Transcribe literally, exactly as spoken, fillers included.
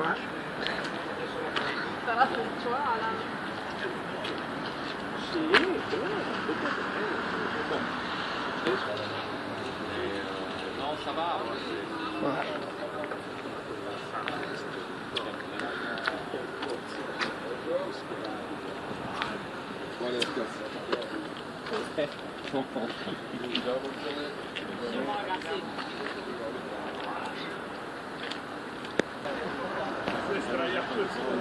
Quoi? Ça va, c'est toi, là. Si, c'est vrai, c'est vrai. Non, ça va. Voilà. Voilà, c'est ça. Thank you.